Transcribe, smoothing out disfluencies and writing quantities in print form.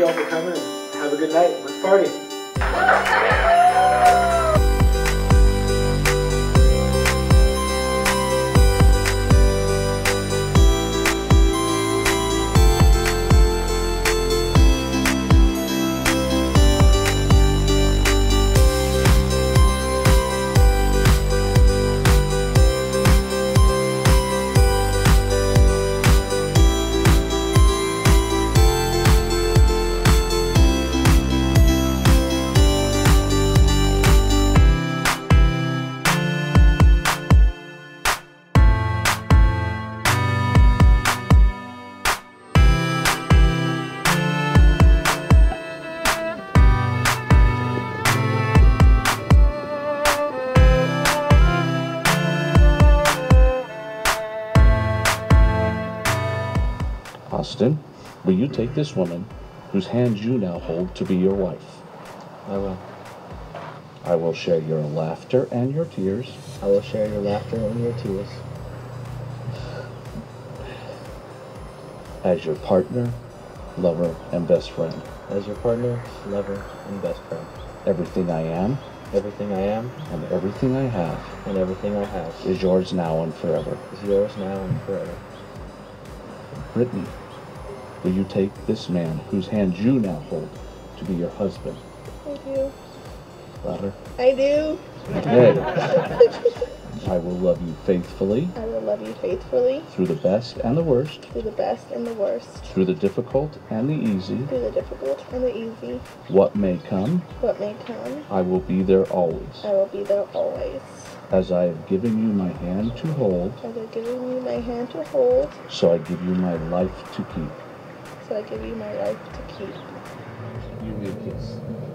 Thank y'all for coming. Have a good night. Let's party. Austin, will you take this woman, whose hand you now hold, to be your wife? I will. I will share your laughter and your tears. I will share your laughter and your tears. As your partner, lover, and best friend. As your partner, lover, and best friend. Everything I am. Everything I am. And everything I have. And everything I have. Is yours now and forever. Is yours now and forever. Brittany, will you take this man, whose hand you now hold, to be your husband? I do. Louder. I do. Hey. I will love you faithfully. I will love you faithfully. Through the best and the worst. Through the best and the worst. Through the difficult and the easy. Through the difficult and the easy. What may come. What may come. I will be there always. I will be there always. As I have given you my hand to hold. As I have given you my hand to hold. So I give you my life to keep. So I give you my life to keep. Give me a kiss.